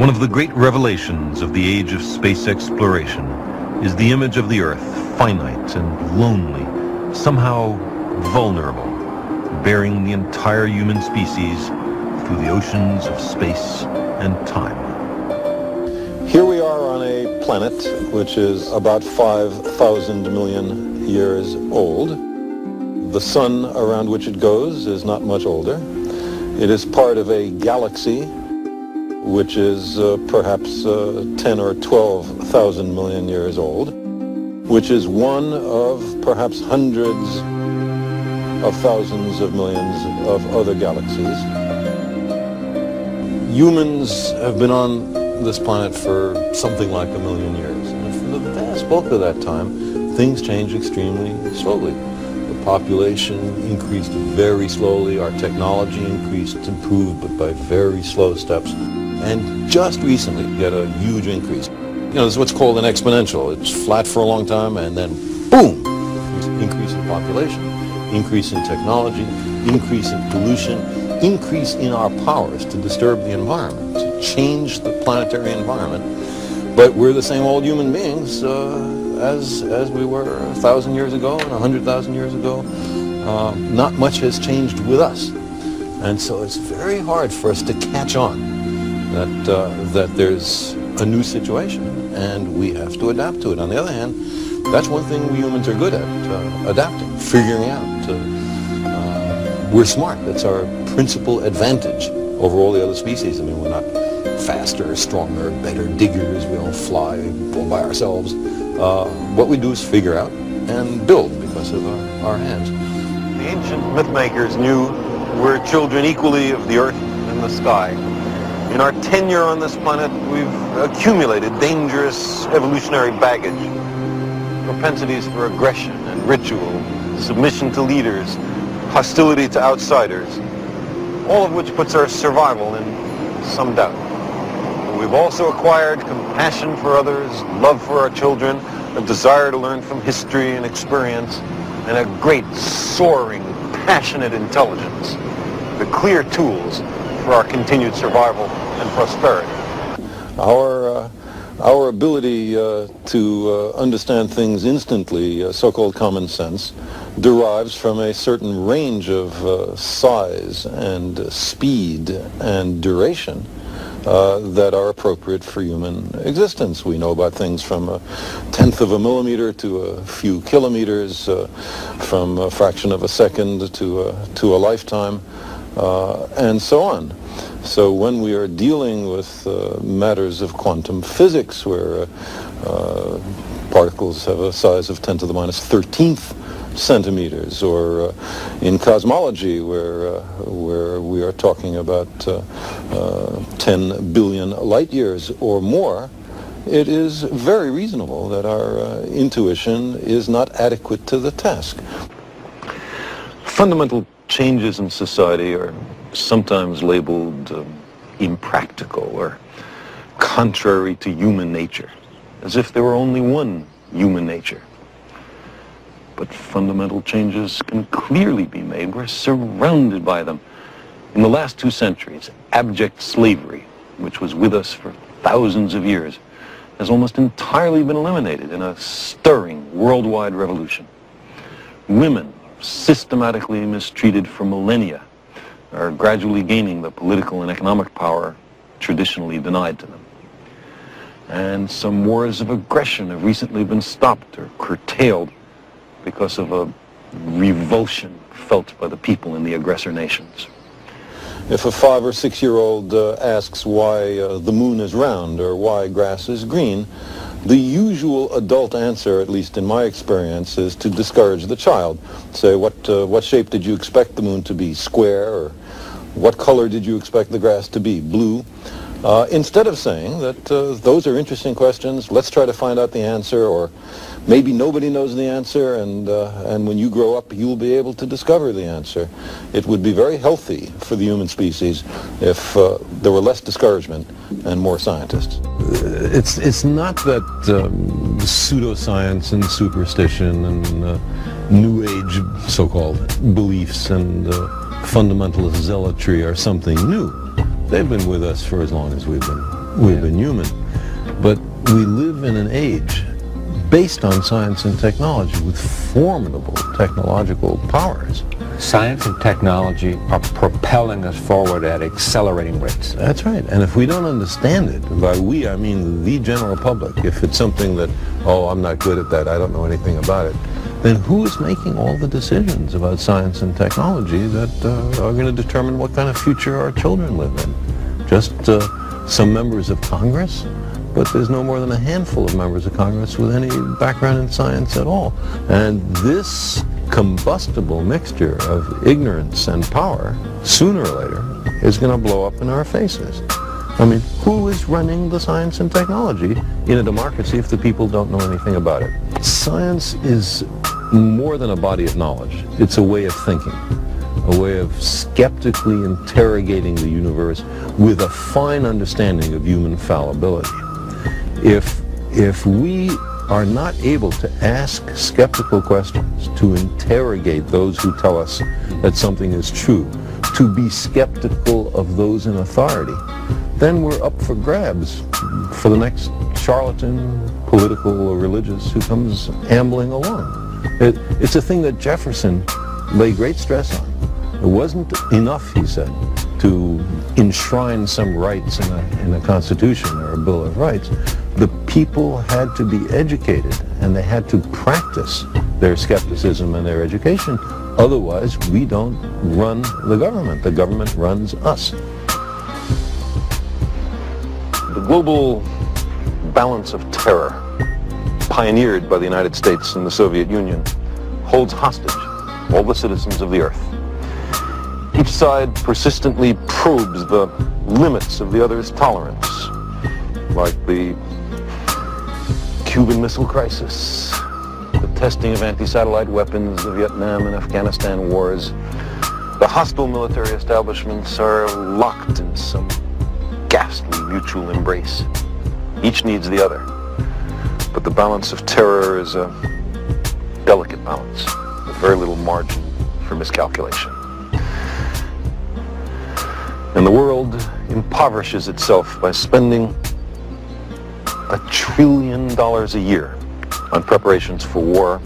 One of the great revelations of the age of space exploration is the image of the Earth, finite and lonely, somehow vulnerable, bearing the entire human species through the oceans of space and time. Here we are on a planet which is about 5,000 million years old. The sun around which it goes is not much older. It is part of a galaxy which is perhaps 10 or 12,000 million years old, which is one of perhaps hundreds of thousands of millions of other galaxies. Humans have been on this planet for something like 1 million years. And for the vast bulk of that time, things change extremely slowly. The population increased very slowly. Our technology improved, but by very slow steps. And just recently we had a huge increase. You know, this is what's called an exponential. It's flat for a long time, and then boom! Increase in population, increase in technology, increase in pollution, increase in our powers to disturb the environment, to change the planetary environment. But we're the same old human beings as we were 1,000 years ago and 100,000 years ago. Not much has changed with us. And so it's very hard for us to catch on that there's a new situation, and we have to adapt to it. On the other hand, that's one thing we humans are good at, adapting, figuring out. We're smart. That's our principal advantage over all the other species. I mean, we're not faster, stronger, better diggers. We don't fly all by ourselves. What we do is figure out and build because of our hands. The ancient mythmakers knew we're children equally of the earth and the sky. In our tenure on this planet, we've accumulated dangerous evolutionary baggage, propensities for aggression and ritual, submission to leaders, hostility to outsiders, all of which puts our survival in some doubt. We've also acquired compassion for others, love for our children, a desire to learn from history and experience, and a great, soaring, passionate intelligence, the clear tools for our continued survival and prosperity. Our ability to understand things instantly, so-called common sense, derives from a certain range of size and speed and duration that are appropriate for human existence. We know about things from a 1/10 of a millimeter to a few kilometers, from a fraction of a second to a lifetime, and so on. So when we are dealing with matters of quantum physics, where particles have a size of 10⁻¹³ centimeters, or in cosmology, where we are talking about 10 billion light years or more, it is very reasonable that our intuition is not adequate to the task. Fundamental changes in society are sometimes labeled impractical or contrary to human nature, as if there were only one human nature. But fundamental changes can clearly be made. We're surrounded by them. In the last 2 centuries, abject slavery, which was with us for thousands of years, has almost entirely been eliminated in a stirring worldwide revolution. Women, systematically mistreated for millennia, are gradually gaining the political and economic power traditionally denied to them. And some wars of aggression have recently been stopped or curtailed because of a revulsion felt by the people in the aggressor nations. If a 5 or 6-year-old asks why the moon is round or why grass is green, the usual adult answer, at least in my experience, is to discourage the child. Say, what shape did you expect the moon to be? Square? Or what color did you expect the grass to be? Blue? Instead of saying that those are interesting questions, let's try to find out the answer, or maybe nobody knows the answer, and when you grow up, you'll be able to discover the answer. It would be very healthy for the human species if there were less discouragement and more scientists. It's not that pseudoscience and superstition and New Age, so-called, beliefs and fundamentalist zealotry are something new. They've been with us for as long as we've been we've been human. But we live in an age based on science and technology with formidable technological powers. Science and technology are propelling us forward at accelerating rates. That's right. And if we don't understand it, by we I mean the general public, if it's something that, oh, I'm not good at that, I don't know anything about it, then who is making all the decisions about science and technology that are going to determine what kind of future our children live in? Just some members of Congress? But there's no more than a handful of members of Congress with any background in science at all. And this combustible mixture of ignorance and power, sooner or later, is going to blow up in our faces. I mean, who is running the science and technology in a democracy if the people don't know anything about it? Science is more than a body of knowledge. It's a way of thinking, a way of skeptically interrogating the universe with a fine understanding of human fallibility. If we are not able to ask skeptical questions, to interrogate those who tell us that something is true, to be skeptical of those in authority, then we're up for grabs for the next charlatan, political or religious, who comes ambling along. It's a thing that Jefferson laid great stress on. It wasn't enough, he said, to enshrine some rights in a Constitution or a Bill of Rights. The people had to be educated, and they had to practice their skepticism and their education. Otherwise, we don't run the government. The government runs us. The global balance of terror, pioneered by the United States and the Soviet Union, holds hostage all the citizens of the earth. Each side persistently probes the limits of the other's tolerance, like the Cuban Missile Crisis, the testing of anti-satellite weapons, the Vietnam and Afghanistan wars. The hostile military establishments are locked in some ghastly mutual embrace. Each needs the other. But the balance of terror is a delicate balance, with very little margin for miscalculation. And the world impoverishes itself by spending $1 trillion a year on preparations for war,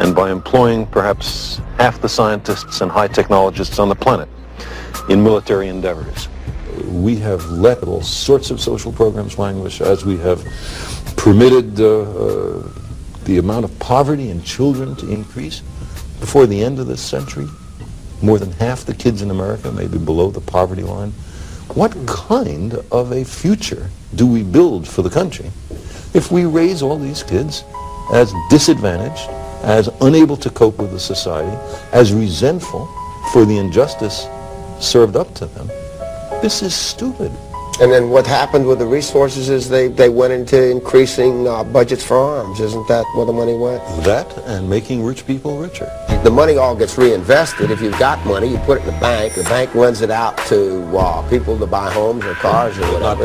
and by employing perhaps half the scientists and high technologists on the planet in military endeavors. We have let all sorts of social programs languish, as we have permitted the amount of poverty in children to increase. Before the end of this century, more than half the kids in America may be below the poverty line. What kind of a future do we build for the country if we raise all these kids as disadvantaged, as unable to cope with the society, as resentful for the injustice served up to them? This is stupid. And then what happened with the resources is they went into increasing budgets for arms. Isn't that where the money went? That and making rich people richer. The money all gets reinvested. If you've got money, you put it in the bank. The bank lends it out to people to buy homes or cars or whatever. But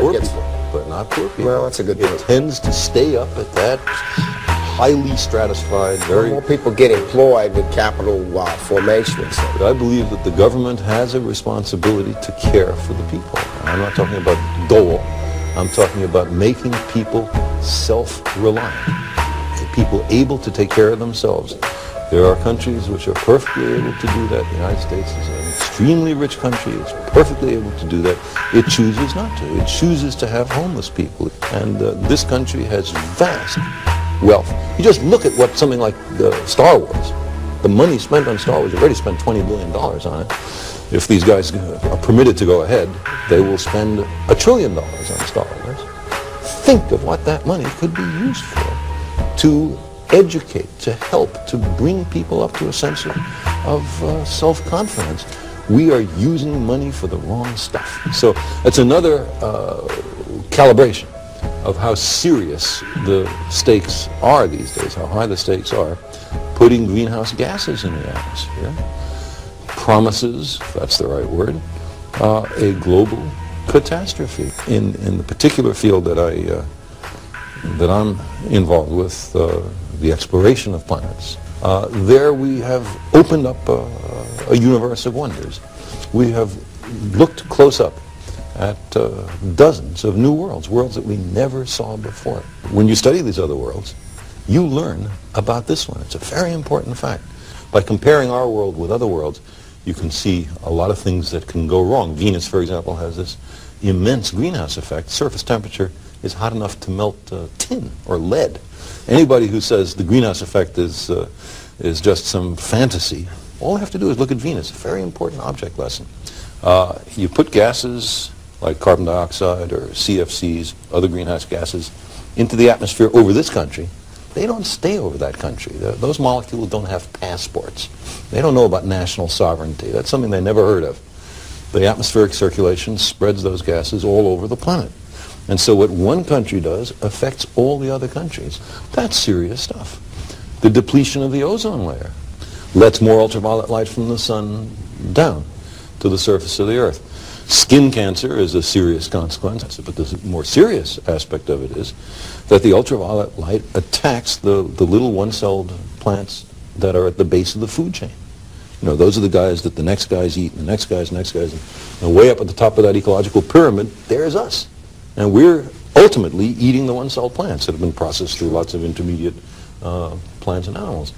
not poor people. Well, that's a good point. It tends to stay up at that highly stratified, very... More people get employed with capital formation. But I believe that the government has a responsibility to care for the people. I'm not talking about dole. I'm talking about making people self-reliant, people able to take care of themselves. There are countries which are perfectly able to do that. The United States is an extremely rich country. It's perfectly able to do that. It chooses not to. It chooses to have homeless people. And this country has vast wealth. You just look at what something like Star Wars, the money spent on Star Wars, you've already spent $20 billion on it. If these guys are permitted to go ahead, they will spend $1 trillion on Star Wars. Think of what that money could be used for, to educate, to help, to bring people up to a sense of self-confidence. We are using money for the wrong stuff. So that's another calibration of how serious the stakes are these days, how high the stakes are, putting greenhouse gases in the atmosphere. Promises, if that's the right word, a global catastrophe. In the particular field that I'm involved with, the exploration of planets, there we have opened up a universe of wonders. We have looked close up at dozens of new worlds, worlds that we never saw before. When you study these other worlds, you learn about this one. It's a very important fact. By comparing our world with other worlds, you can see a lot of things that can go wrong. Venus, for example, has this immense greenhouse effect. Surface temperature is hot enough to melt tin or lead. Anybody who says the greenhouse effect is just some fantasy, all you have to do is look at Venus, a very important object lesson. You put gases like carbon dioxide or CFCs, other greenhouse gases, into the atmosphere over this country. They don't stay over that country. Those molecules don't have passports. They don't know about national sovereignty. That's something they never heard of. The atmospheric circulation spreads those gases all over the planet. And so what one country does affects all the other countries. That's serious stuff. The depletion of the ozone layer lets more ultraviolet light from the sun down to the surface of the Earth. Skin cancer is a serious consequence, but the more serious aspect of it is that the ultraviolet light attacks the little one-celled plants that are at the base of the food chain. You know, those are the guys that the next guys eat, and the next guys, and way up at the top of that ecological pyramid, there's us. And we're ultimately eating the one-celled plants that have been processed through lots of intermediate plants and animals.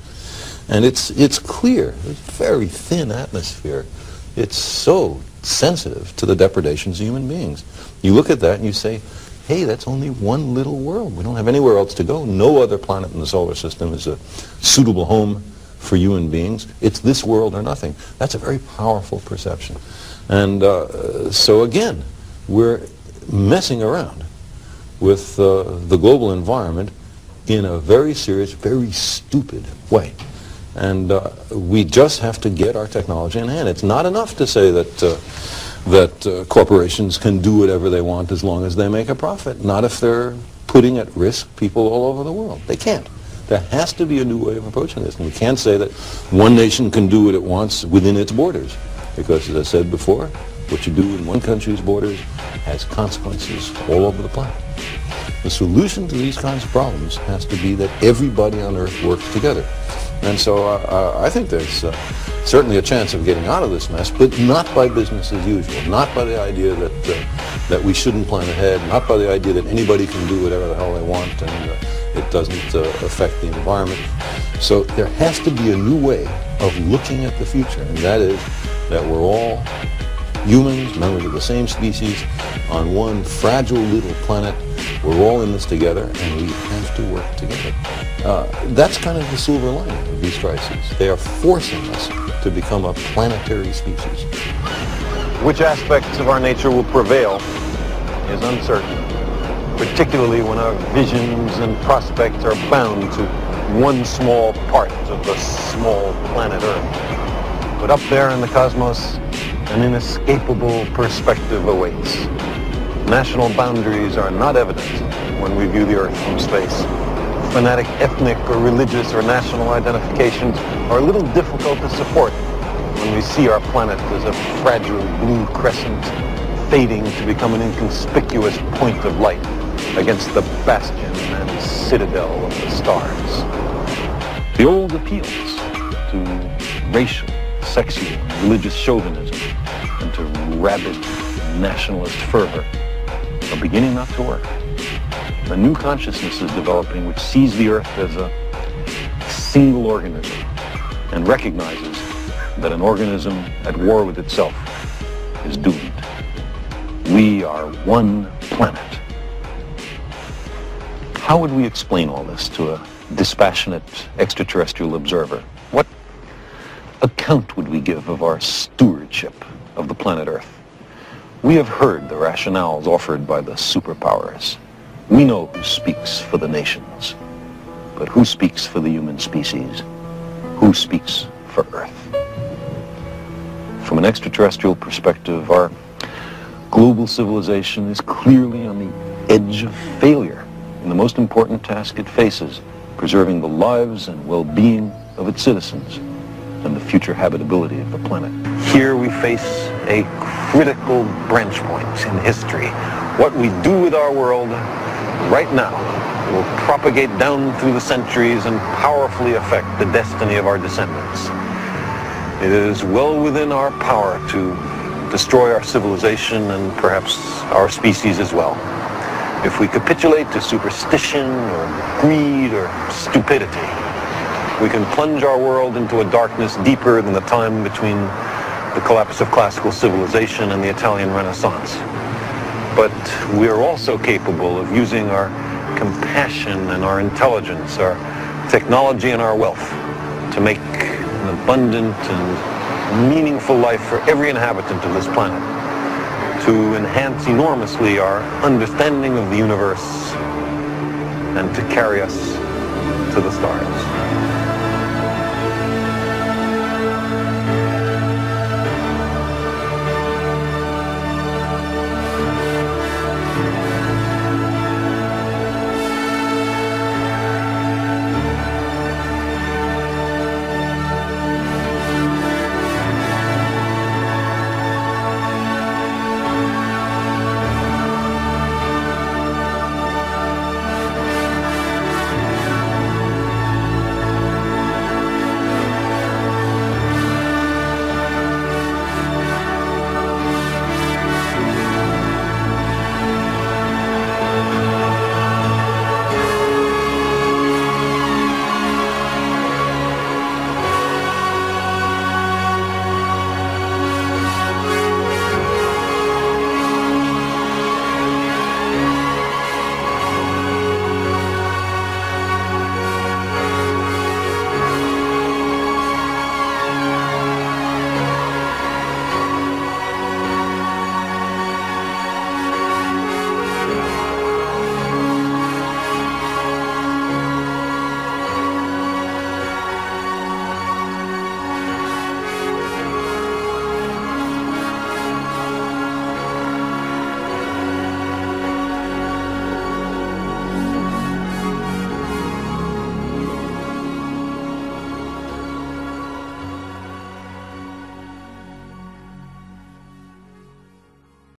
And it's clear, it's very thin atmosphere. It's so sensitive to the depredations of human beings. You look at that and you say, hey, that's only one little world. We don't have anywhere else to go. No other planet in the solar system is a suitable home for human beings. It's this world or nothing. That's a very powerful perception. And so again, we're messing around with the global environment in a very serious, very stupid way. And we just have to get our technology in hand. It's not enough to say that, corporations can do whatever they want as long as they make a profit. Not if they're putting at risk people all over the world. They can't. There has to be a new way of approaching this. And we can't say that one nation can do what it wants within its borders. Because, as I said before, what you do in one country's borders has consequences all over the planet. The solution to these kinds of problems has to be that everybody on Earth works together. And so I think there's certainly a chance of getting out of this mess, but not by business as usual, not by the idea that, that we shouldn't plan ahead, not by the idea that anybody can do whatever the hell they want and it doesn't affect the environment. So there has to be a new way of looking at the future, and that is that we're all humans, members of the same species, on one fragile little planet. We're all in this together, and we have to work together. That's kind of the silver lining of these crises. They are forcing us to become a planetary species. Which aspects of our nature will prevail is uncertain, particularly when our visions and prospects are bound to one small part of the small planet Earth. But up there in the cosmos, an inescapable perspective awaits. National boundaries are not evident when we view the Earth from space. Fanatic ethnic or religious or national identifications are a little difficult to support when we see our planet as a fragile blue crescent fading to become an inconspicuous point of light against the bastion and citadel of the stars. The old appeals to racial, sexual, religious chauvinism, and to rabid nationalist fervor are beginning not to work. A new consciousness is developing which sees the Earth as a single organism and recognizes that an organism at war with itself is doomed. We are one planet. How would we explain all this to a dispassionate extraterrestrial observer? What account would we give of our stewardship of the planet Earth? We have heard the rationales offered by the superpowers. We know who speaks for the nations, but who speaks for the human species? Who speaks for Earth? From an extraterrestrial perspective, our global civilization is clearly on the edge of failure in the most important task it faces, preserving the lives and well-being of its citizens and the future habitability of the planet. Here we face a critical branch point in history. What we do with our world right now will propagate down through the centuries and powerfully affect the destiny of our descendants. It is well within our power to destroy our civilization and perhaps our species as well, if we capitulate to superstition or greed or stupidity. We can plunge our world into a darkness deeper than the time between the collapse of classical civilization and the Italian Renaissance. But we are also capable of using our compassion and our intelligence, our technology and our wealth to make an abundant and meaningful life for every inhabitant of this planet, to enhance enormously our understanding of the universe and to carry us to the stars.